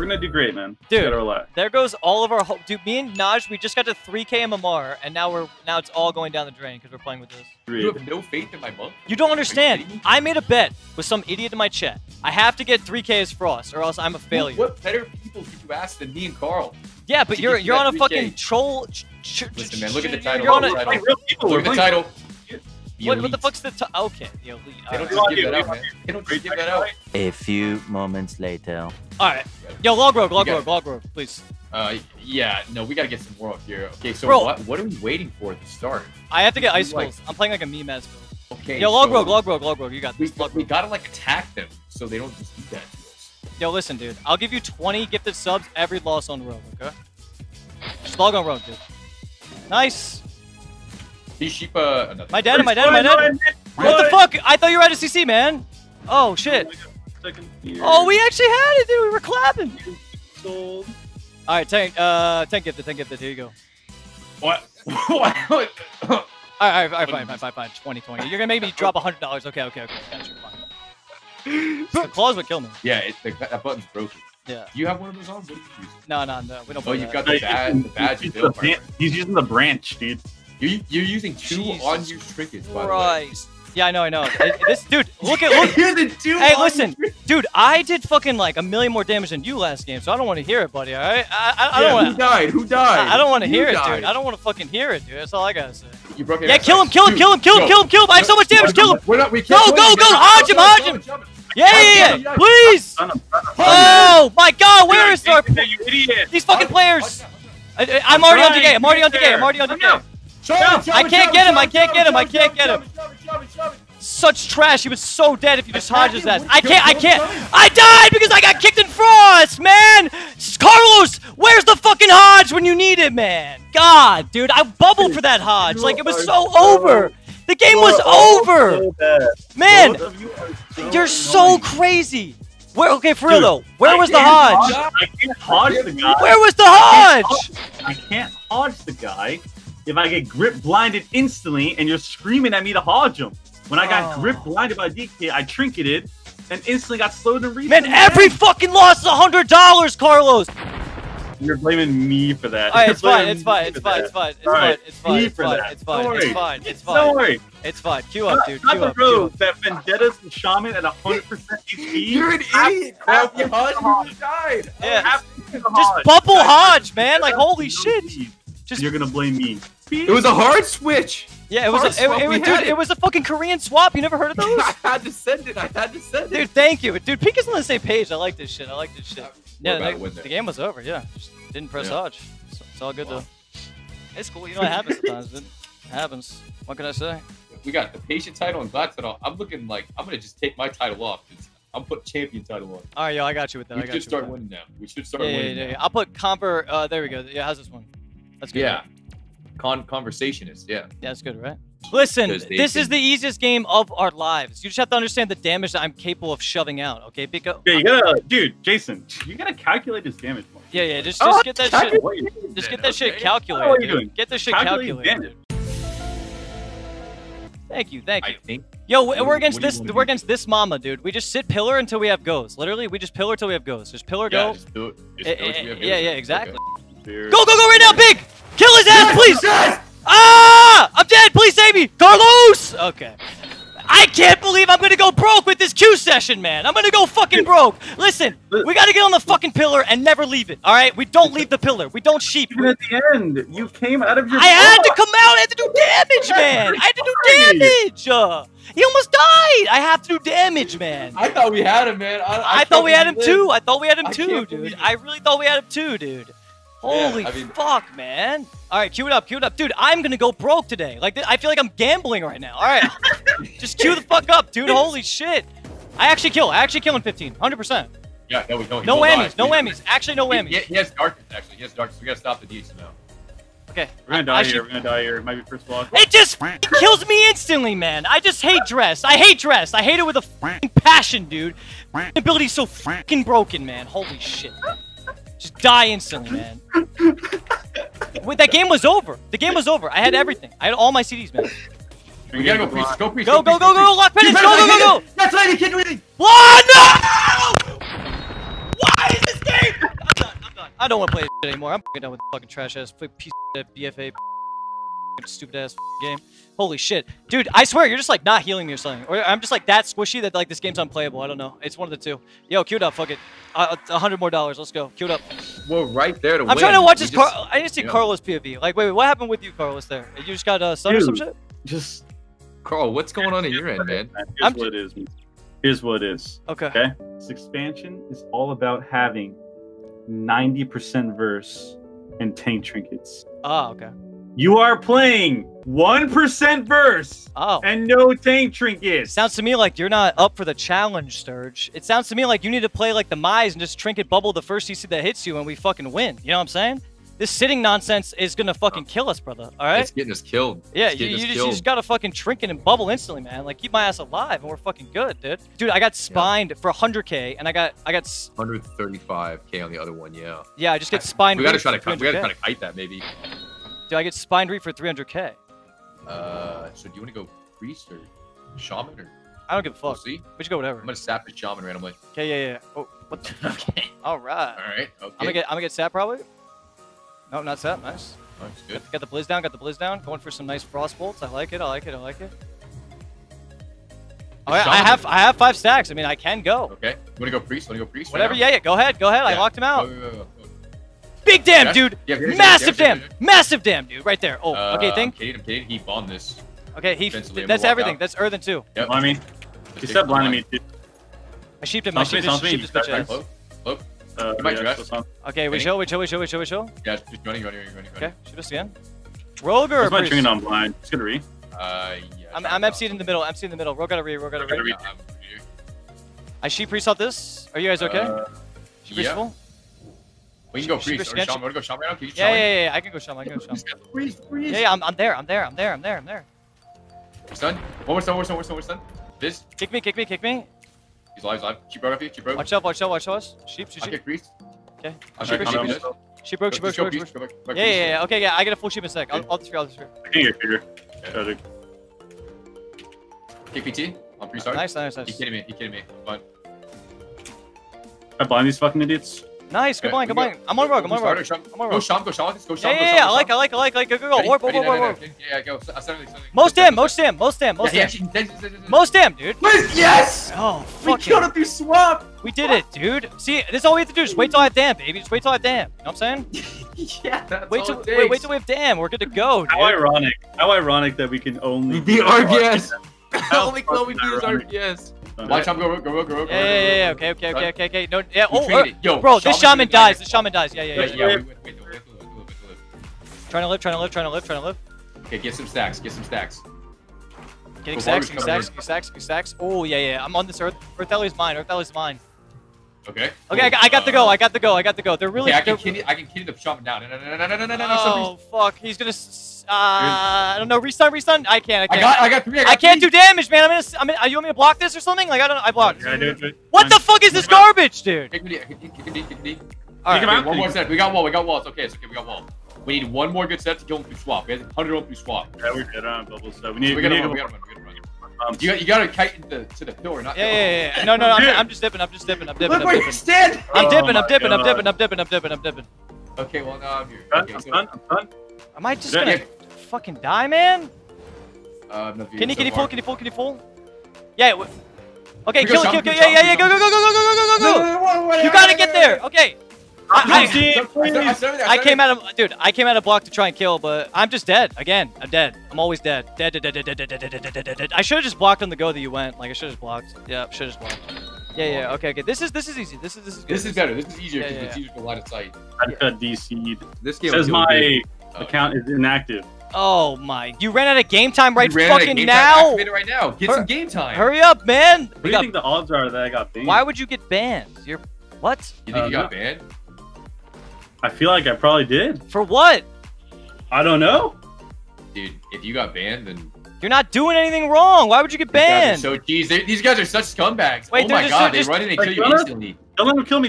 We're gonna do great, man. Dude, gotta relax. There goes all of our hope. Dude, me and Naj, we just got to 3K MMR, and now it's all going down the drain because we're playing with this. You have no faith in my monk. You don't understand. I made a bet with some idiot in my chat. I have to get 3K as Frost, or else I'm a failure. What better people could you ask than me and Carl? Yeah, but you're on a 3K. Fucking troll. Listen, man, look at the title. You're on a real people. Look at the title. What the fuck's the title? Okay, the elite. They don't just give that out, man. A few moments later. All right, yo, log road, please. Yeah, no, we gotta get some more up here. Okay, so bro, what are we waiting for at the start? I have to get ice balls. I'm playing like a meme as well. Okay. Yo, log road, you got this. We gotta like attack them so they don't just do that to us. Yo, listen, dude. I'll give you 20 gifted subs every loss on road. Okay. Just log on road, dude. Nice. These sheep, my dad. What the fuck? I thought you were at a CC, man. Oh, shit. Oh, we actually had it, dude. We were clapping. All right, tank gifted. Here you go. What? What? All right, fine. 20. You're going to make me drop $100. Okay. Gotcha, fine. The claws would kill me. Yeah, that button's broken. Yeah. Do you have one of those on? No. We don't. Oh, you've got the badge. He's using the branch, dude. You're using two on your trinkets, by the way. Yeah, I know. This dude, look. You're the two. Hey, listen, dude. I did fucking like a million more damage than you last game, so I don't want to hear it, buddy. All right. I don't want. Who died? I don't want to hear it, dude. I don't want to fucking hear it, dude. That's all I gotta say. You broke it. Yeah, kill him. I have so much damage. Kill him. Go. Hodge him. Yeah. Please. Oh my God, where is our? These fucking players. I'm already on decay. I'm already on decay. I can't get him. Such trash. He was so dead if you just Hodge his ass. I can't. I died because I got kicked in Frost, man. Carlos, where's the fucking Hodge when you need it, man? God, dude, I bubbled for that Hodge. Like, it was so over. The game was over. Man, you're so crazy. Okay, for real though, where was the Hodge? I can't Hodge the guy. Where was the Hodge? I can't Hodge the guy. If I get grip blinded instantly and you're screaming at me to Hodge him. When I got grip blinded by DK, I trinketed and instantly got slowed and reset. Man, every fucking loss is $100, Carlos. You're blaming me for that. All right, it's fine. Queue up, dude. Not the road that Vendetta's and Shaman at 100% HP. You're an idiot. Hodge died. Yeah. Just bubble Hodge, man. Like, holy shit. You're gonna blame me. It was a hard switch. Yeah, it was a fucking Korean swap. You never heard of those? I had to send it. Dude, thank you. Dude, Pika's on the same page. I like this shit. Yeah, the game was over. Yeah, just didn't press Hodge. It's all good though. It's cool. You know what happens sometimes. It happens. What can I say? We got the patient title and black title. I'm looking like I'm gonna just take my title off. I'll put champion title on. All right, yo, I got you with that. We should start winning now. I'll put Comper. There we go. Yeah, how's this one? That's good. Yeah. Conversationist. Yeah. That's good, right? Listen, this is the easiest game of our lives. You just have to understand the damage that I'm capable of shoving out, okay? Because yeah, you gotta, dude, Jason, you gotta calculate this damage. Mark. Yeah. Just get that shit. Just get that shit calculated. Get this shit calculated. Thank you. Yo, we're against this mama, dude. We just sit pillar until we have goes. Literally, we just pillar till we have goes. Just pillar go. Yeah, exactly. Go right now, Big! Kill his ass, please! Ah! I'm dead, please save me! Carlos! Okay. I can't believe I'm gonna go broke with this Q session, man. I'm gonna go fucking broke. Listen, we gotta get on the fucking pillar and never leave it, alright? We don't leave the pillar. We don't sheep. At the end, you came out of your... I had to do damage, man! He almost died! I have to do damage, man. I thought we had him, man. I thought we had him too. I thought we had him too, dude. I really thought we had him too, dude. Holy fuck, man. All right, queue it up. Dude, I'm going to go broke today. Like, I feel like I'm gambling right now. All right. Just queue the fuck up, dude. Holy shit. I actually kill in 15. 100%. Yeah, no whammies. Actually, no whammies. Yes, darkness, actually. Yes, darkness. We got to stop the deets now. Okay. We're going to die here. We're going to die here. It might be first vlog. It just kills me instantly, man. I just hate dress. I hate it with a passion, dude. The ability's so fucking broken, man. Holy shit. Just die instantly, man. Wait, that game was over. The game was over. I had everything. I had all my CDs, man. We gotta go, priest. Go, priest. Go, priest. Lock penance. Go. That's right. You can't do anything. Why? No! Why is this game I don't want to play this shit anymore. I'm fucking done with the fucking trash ass piece of BFA stupid ass game. Holy shit, dude! I swear you're just like not healing me or something, or I'm just like that squishy that like this game's unplayable. I don't know. It's one of the two. Yo, queued up. Fuck it. $100 more. Let's go. Queued up. We're right there to win. I'm trying to watch this. I need to see Carlos POV. Like, wait, what happened with you, Carlos? There, you just got stunned or some shit? Just Carl, what's going on at your end, man? Here's what it is. Here's what it is. Okay. Okay. This expansion is all about having 90% verse and tank trinkets. Oh, okay. You are playing 1% verse and no tank trinkets. Sounds to me like you're not up for the challenge, Sturge. It sounds to me like you need to play like the Mize and just trinket bubble the first CC that hits you and we fucking win. You know what I'm saying? This sitting nonsense is gonna fucking kill us, brother. All right? It's getting us killed. Yeah, you just gotta fucking trinket and bubble instantly, man. Like, keep my ass alive and we're fucking good, dude. Dude, I got spined for 100K and I got 135K on the other one, yeah. Yeah, I just get spined. We gotta try to kite that maybe. Dude, I get Spine Reef for 300K. So do you want to go Priest or Shaman or? I don't give a fuck. We'll see. We should go whatever. I'm gonna sap the Shaman randomly. Okay, yeah, yeah. Oh, what the? Okay. All right. All right. Okay. I'm gonna get sap probably. No, not sap. Nice. That's good. Got the Blizz down. Got the Blizz down. Going for some nice Frost Bolts. I like it. I like it. I like it. All right, I have 5 stacks. I mean, I can go. Okay. You wanna go Priest? Wanna go Priest? Whatever. Right, yeah, yeah. Go ahead. Go ahead. Yeah. I locked him out. Go. Big damn, yeah, dude! Yeah, massive damn, dude! Right there. Oh, okay, think. He bombed this. Okay, he. That's everything. Out. That's earth and two. Yep. I mean, he said blinding me. Dude. I sheeped him. I sheeped his bitch ass. Okay, we chill. Yeah, just running. Okay, shoot us again. Rogue or Priest? Who's my on blind? It's gonna re. Yeah. I'm MC'd in the middle. MC'd in the middle. Rogue gotta re. Rogue gotta re. I sheep priest out this. Are you guys okay? Peaceful. We can go Priest. Or Shaman. Wanna go Shaman right now? Can you Shaman? Yeah. I can go Shaman. Priest. Yeah, I'm there. We're stunned. One more stun. This. Kick me. He's alive, She broke. Watch out. Sheep. I kick Priest. Okay. She broke. Yeah. Okay. I get a full sheep in a sec. I'll just. Here. KPT. I'm Priest. Nice. He kidding me. Fun. I blind these fucking idiots. Nice, good blind. I'm on rogue. Go Shaman. Yeah, I like. Go. Warp. Yeah, go. Most damn, dude. Yes! Oh, fuck. We got up through swamp. We did it, dude. See, this is all we have to do. Just wait till I have damn, baby. Just wait till I have damn. You know what I'm saying? Yeah, that's wait till we have damn. We're good to go, dude. How ironic that we can only be RBS. Only can we do is RBS. Watch out, go. Yeah. Okay. No, yeah. Yo, bro, this shaman dies. Yeah. We live. Trying to live. Okay, get some stacks. Getting stacks. Oh, yeah. I'm on this earth. Earth Ellie's mine. Okay. I got to go. They're really. I can kid the shaman down. No. Oh, fuck. He's gonna. I don't know. Restun. I can't. I got three. I can't do damage, man. I mean, you want me to block this or something? Like, I don't know. I blocked. Yeah, dude. What the fuck is this garbage, dude? Take me. All right. Okay, one more set. We got wall. It's okay. We got wall. We need one more good set to kill him through swap. We have 100 roll through swap. Yeah, we're good on bubble stuff. We got to run. You gotta kite to the pillar, not. Yeah. No. I'm just dipping. Look where you stand. I'm dipping. Okay, well now I'm here. I'm done. Am I just gonna fucking die, man? Can you fool? Yeah. Okay, kill. Yeah. Go. You gotta get there. Okay. I came out of, dude. I came out of block to try and kill, but I'm just dead again. I'm dead. I'm always dead. Dead. I should have just blocked on the go that you went. Like I should have blocked. Yeah, should have blocked. Yeah. Okay. This is easy. This is good. This is better. This is easier. It's easier for line of sight. I got DC'd. This game says my account is inactive. Oh my! You ran out of game time right fucking now. Right now. Get some game time. Hurry up, man. What do you think the odds are that I got banned? Why would you get banned? You're what? You think you got banned? I feel like I probably did. For what? I don't know. Dude, if you got banned, then... You're not doing anything wrong. Why would you get banned? These guys are such scumbags. Wait, oh my God, they run in and kill you instantly. Don't let them kill me.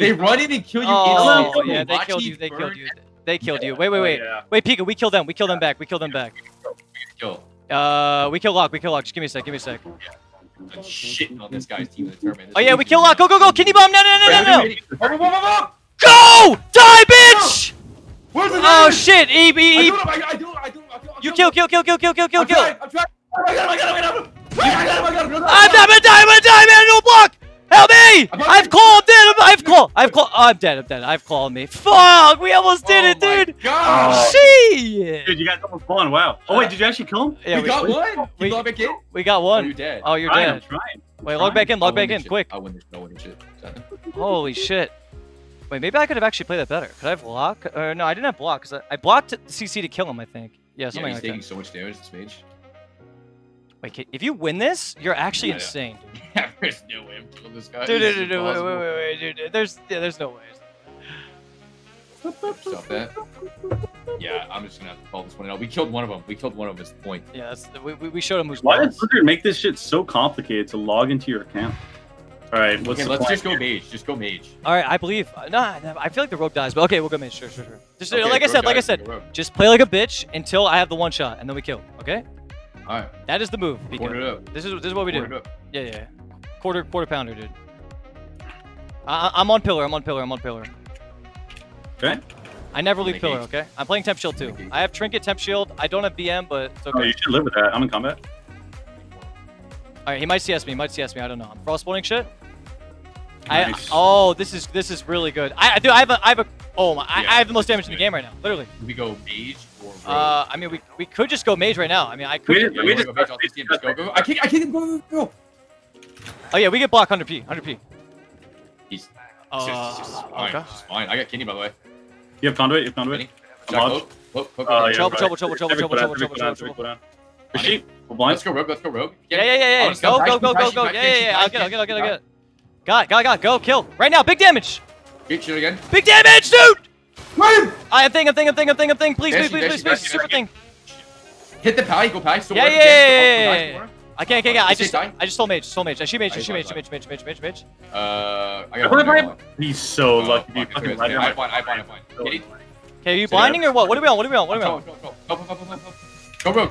They run in and kill you instantly. Oh, yeah, they killed you. Wait. Yeah. Wait, Pika, we killed them back. We kill Locke. Just give me a sec. Yeah. I'm shitting on this guy's team. Oh, yeah, we kill Locke. Go. Kidney bomb. No. Go! Die, bitch! No. Where's the oh shit! E. You kill. I'm trying. Oh my god! I'm gonna die, man! No block! Help me! I'm dead. I'm dead. I've clawed me. Fuck! We almost did it, dude! God! Shit! Dude, you guys almost won. Wow. Oh wait, did you actually kill him? Yeah, we got one. We log back in. We got one. Oh, you're dead. Oh, you're dead. Wait, log back in. Log back in, quick. I win this. No winning shit. Holy shit! Wait, maybe I could have actually played that better. Could I have block? Or no, I didn't have block. Cause I blocked CC to kill him. I think. Yeah, something like that. Yeah, he's taking so much damage, this mage. Wait, if you win this, you're actually insane. Yeah, there's no way I'm killing this guy. Dude, wait, dude. There's no way. Stop that. Yeah, I'm just gonna have to call this one out. We killed one of them. We killed one of them at this point. Yeah, we showed him who's. Why does Blizzard make this shit so complicated to log into your account? All right, let's just go mage. Just go mage. All right, I believe. Nah, I feel like the rogue dies, but okay, we'll go mage. Sure. Just okay, like I said, just play like a bitch until I have the one shot, and then we kill. Okay. All right. That is the move. Quarter it up. This is what we do. Yeah. Quarter pounder, dude. I'm on pillar. I'm on pillar. Okay. I never leave pillar. Okay. I'm playing temp shield too. I have trinket, temp shield. I don't have BM, but it's okay. Oh, you should live with that. I'm in combat. All right. He might CS me. I don't know. I'm frostboarding shit. Nice. Oh, this is really good. I have a. Oh my! Yeah, I have the most damage in the game right now, literally. We go mage or rogue? I mean, we could just go mage right now. I mean, I could. We just go. I can't go. Oh yeah, we get block 100p. He's. Fine. I got Kenny by the way. You have conduit. Trouble. Let's go rogue. Yeah. Go. Yeah. I'll get. Got. Go. Kill right now. Big damage. Shoot again. Big damage, dude! I'm thing. Please. Super thing. Hit the pally, go pally. Yeah. I can't. I just stole mage. I shoot mage. I got. He's so lucky. I blind. Okay, are you blinding or what? What are we on? Go, bro.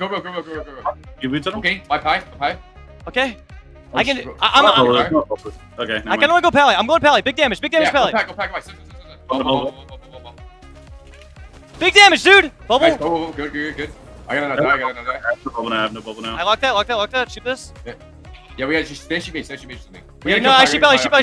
Okay, my pie. Okay. I can only go pally. I'm going pally. Big damage, pally. Go pack. Big damage, dude. Bubble. Nice. Oh, good. I gotta die. I have no bubble now. I locked that. Shoot this. Yeah, we gotta just shoot me something. No, I shoot pally. Shoot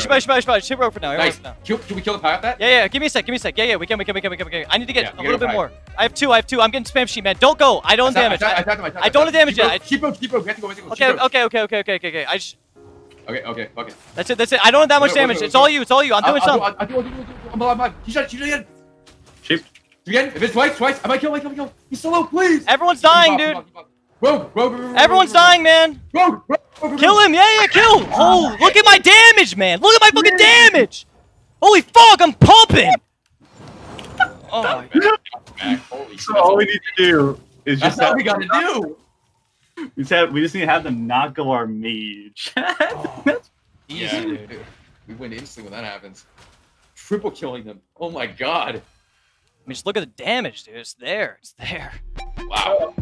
rogue for now. Nice. Can we kill the pie off that? Yeah. Give me a sec. Yeah. We can. I need to get a little bit more. I have two. I'm getting spam sheet, man. Don't go. I don't damage. I don't have damage yet. Keep rogue. We have to go. Okay. Okay. Fuck it. That's it. I don't have that much damage. It's all you. I'm doing something. I'm alive. He shot again. Sheep. Again. If it's twice. I might kill. He's so low. Please. Everyone's dying, dude. Rogue. Everyone's dying, man. Rogue. Kill him. Yeah. Kill. Oh, look at my damage, man. Look at my fucking damage. Holy fuck, I'm pumping. Oh my god. So all we need to do is just. That's all we gotta do. We just need to have them not go our mage. Yeah, dude. We win instantly when that happens. Triple killing them. Oh my god. I mean, just look at the damage, dude. It's there. Wow.